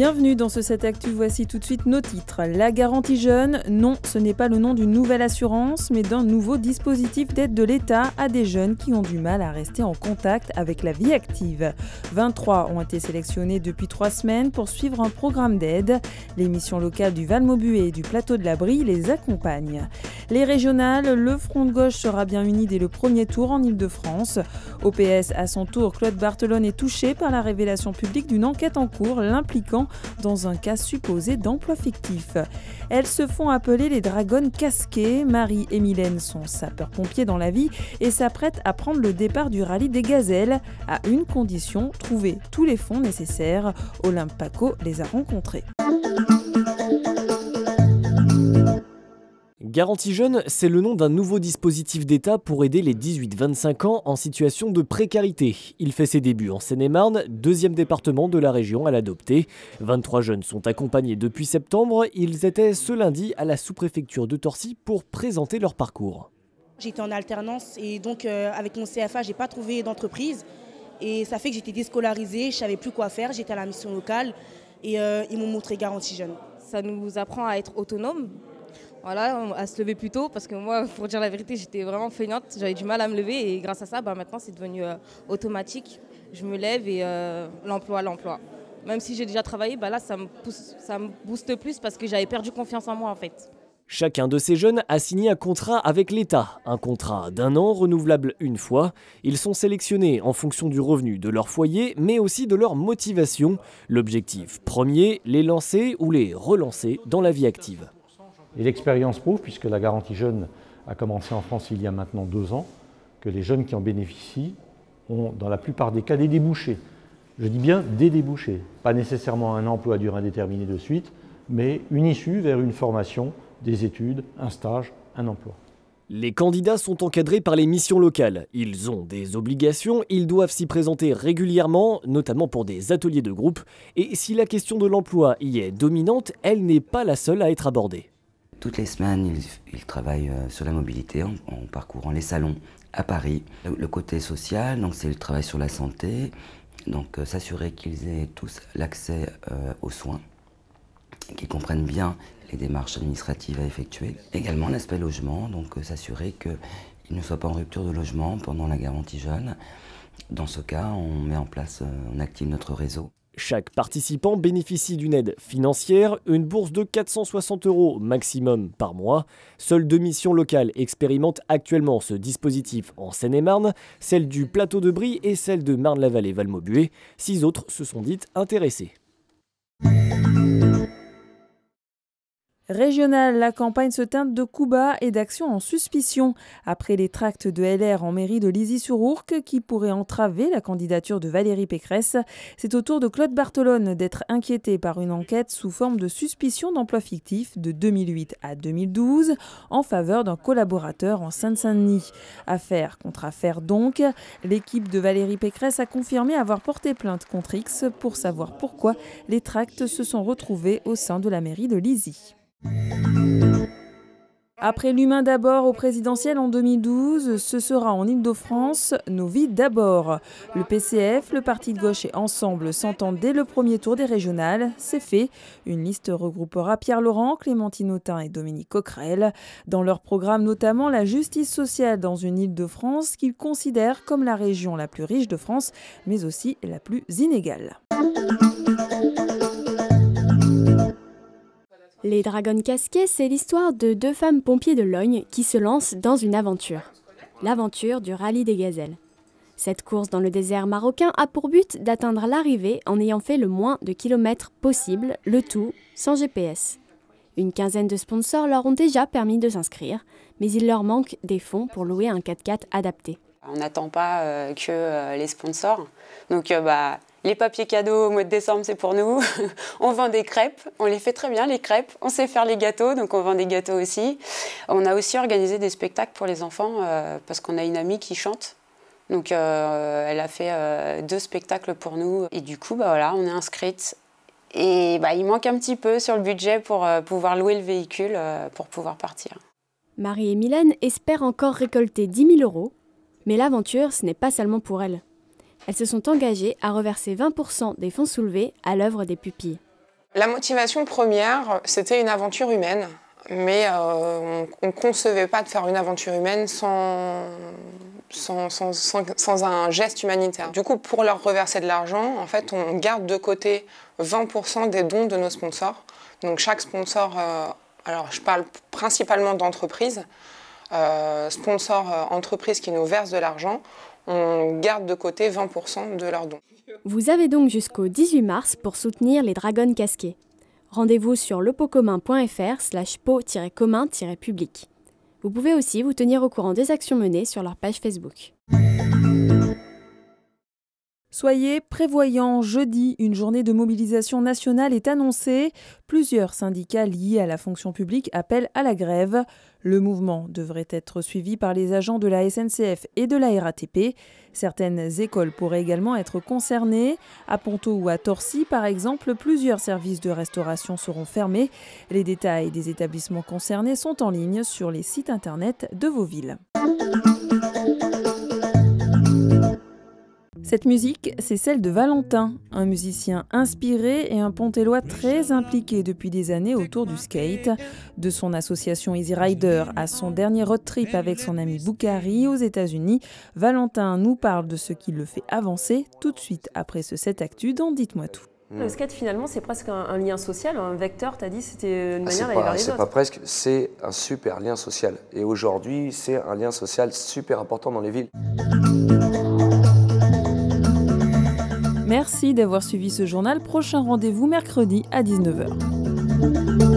Bienvenue dans ce 7 Actu, voici tout de suite nos titres. La garantie jeune, non, ce n'est pas le nom d'une nouvelle assurance, mais d'un nouveau dispositif d'aide de l'État à des jeunes qui ont du mal à rester en contact avec la vie active. 23 ont été sélectionnés depuis 3 semaines pour suivre un programme d'aide. Les missions locales du Val Maubué et du Plateau de la Brie les accompagnent. Les régionales, le Front de Gauche sera bien uni dès le premier tour en Ile-de-France. Au PS, à son tour, Claude Bartolone est touché par la révélation publique d'une enquête en cours l'impliquant dans un cas supposé d'emploi fictif. Elles se font appeler les Dragonnes casquées. Marie et Mylène sont sapeurs-pompiers dans la vie et s'apprêtent à prendre le départ du rallye des Gazelles à une condition, trouver tous les fonds nécessaires. Olympe Paco les a rencontrés. Garantie jeune, c'est le nom d'un nouveau dispositif d'État pour aider les 18-25 ans en situation de précarité. Il fait ses débuts en Seine-et-Marne, deuxième département de la région à l'adopter. 23 jeunes sont accompagnés depuis septembre. Ils étaient ce lundi à la sous-préfecture de Torcy pour présenter leur parcours. J'étais en alternance et donc avec mon CFA, j'ai pas trouvé d'entreprise. Et ça fait que j'étais déscolarisée, je savais plus quoi faire, j'étais à la mission locale et ils m'ont montré Garantie jeune. Ça nous apprend à être autonomes. Voilà, à se lever plus tôt, parce que moi, pour dire la vérité, j'étais vraiment feignante, j'avais du mal à me lever et grâce à ça, maintenant c'est devenu automatique. Je me lève et l'emploi. Même si j'ai déjà travaillé, là ça me booste plus parce que j'avais perdu confiance en moi en fait. Chacun de ces jeunes a signé un contrat avec l'État, un contrat d'1 an renouvelable une fois. Ils sont sélectionnés en fonction du revenu de leur foyer, mais aussi de leur motivation. L'objectif premier, les lancer ou les relancer dans la vie active. Et l'expérience prouve, puisque la garantie jeune a commencé en France il y a maintenant 2 ans, que les jeunes qui en bénéficient ont dans la plupart des cas des débouchés. Je dis bien des débouchés, pas nécessairement un emploi à durée indéterminée de suite, mais une issue vers une formation, des études, un stage, un emploi. Les candidats sont encadrés par les missions locales. Ils ont des obligations, ils doivent s'y présenter régulièrement, notamment pour des ateliers de groupe. Et si la question de l'emploi y est dominante, elle n'est pas la seule à être abordée. Toutes les semaines, ils travaillent sur la mobilité en parcourant les salons à Paris. Le côté social, donc c'est le travail sur la santé, donc s'assurer qu'ils aient tous l'accès aux soins, qu'ils comprennent bien les démarches administratives à effectuer. Également l'aspect logement, donc s'assurer qu'ils ne soient pas en rupture de logement pendant la garantie jeune. Dans ce cas, on met en place, on active notre réseau. Chaque participant bénéficie d'une aide financière, une bourse de 460 € maximum par mois. Seules 2 missions locales expérimentent actuellement ce dispositif en Seine-et-Marne, celle du Plateau de Brie et celle de Marne-la-Vallée Val Maubué. 6 autres se sont dites intéressées. Régionale, la campagne se teinte de coups bas et d'actions en suspicion. Après les tracts de LR en mairie de Lizy-sur-Ourcq qui pourraient entraver la candidature de Valérie Pécresse, c'est au tour de Claude Bartolone d'être inquiété par une enquête sous forme de suspicion d'emploi fictif de 2008 à 2012 en faveur d'un collaborateur en Seine-Saint-Denis. Affaire contre affaire donc, l'équipe de Valérie Pécresse a confirmé avoir porté plainte contre X pour savoir pourquoi les tracts se sont retrouvés au sein de la mairie de Lizy. Après l'humain d'abord au présidentiel en 2012, ce sera en Ile-de-France, nos vies d'abord. Le PCF, le Parti de Gauche et Ensemble s'entendent dès le premier tour des régionales. C'est fait. Une liste regroupera Pierre-Laurent, Clémentine Autin et Dominique Coquerel. Dans leur programme notamment la justice sociale dans une Ile-de-France qu'ils considèrent comme la région la plus riche de France, mais aussi la plus inégale. Les Dragonnes casquées, c'est l'histoire de 2 femmes pompiers de Lognes qui se lancent dans une aventure. L'aventure du Rallye des Gazelles. Cette course dans le désert marocain a pour but d'atteindre l'arrivée en ayant fait le moins de kilomètres possible, le tout sans GPS. Une quinzaine de sponsors leur ont déjà permis de s'inscrire, mais il leur manque des fonds pour louer un 4x4 adapté. On n'attend pas que les sponsors. Donc, les papiers cadeaux au mois de décembre, c'est pour nous. On vend des crêpes, on les fait très bien les crêpes. On sait faire les gâteaux, donc on vend des gâteaux aussi. On a aussi organisé des spectacles pour les enfants parce qu'on a une amie qui chante. Donc elle a fait 2 spectacles pour nous. Et du coup, on est inscrite. Et il manque un petit peu sur le budget pour pouvoir louer le véhicule, pour pouvoir partir. Marie et Mylène espèrent encore récolter 10 000 €. Mais l'aventure, ce n'est pas seulement pour elles. Elles se sont engagées à reverser 20% des fonds soulevés à l'œuvre des pupilles. La motivation première, c'était une aventure humaine. Mais on ne concevait pas de faire une aventure humaine sans un geste humanitaire. Du coup, pour leur reverser de l'argent, en fait, on garde de côté 20% des dons de nos sponsors. Donc chaque sponsor, alors je parle principalement d'entreprises, entreprises qui nous versent de l'argent, on garde de côté 20% de leurs dons. Vous avez donc jusqu'au 18 mars pour soutenir les Dragonnes casquées. Rendez-vous sur lepotcommun.fr/pot-commun-public. Vous pouvez aussi vous tenir au courant des actions menées sur leur page Facebook. Soyez prévoyants, jeudi, une journée de mobilisation nationale est annoncée. Plusieurs syndicats liés à la fonction publique appellent à la grève. Le mouvement devrait être suivi par les agents de la SNCF et de la RATP. Certaines écoles pourraient également être concernées. À Pontault ou à Torcy, par exemple, plusieurs services de restauration seront fermés. Les détails des établissements concernés sont en ligne sur les sites internet de vos villes. Cette musique, c'est celle de Valentin, un musicien inspiré et un Pontellois très impliqué depuis des années autour du skate. De son association Easy Rider à son dernier road trip avec son ami Boukari aux États-Unis, Valentin nous parle de ce qui le fait avancer tout de suite après ce 7 Actu dans Dites-moi tout. Le skate, finalement, c'est presque un lien social, un vecteur, t'as dit, c'était une manière d'aller vers les autres. C'est pas presque, c'est un super lien social. Et aujourd'hui, c'est un lien social super important dans les villes. Merci d'avoir suivi ce journal. Prochain rendez-vous mercredi à 19h.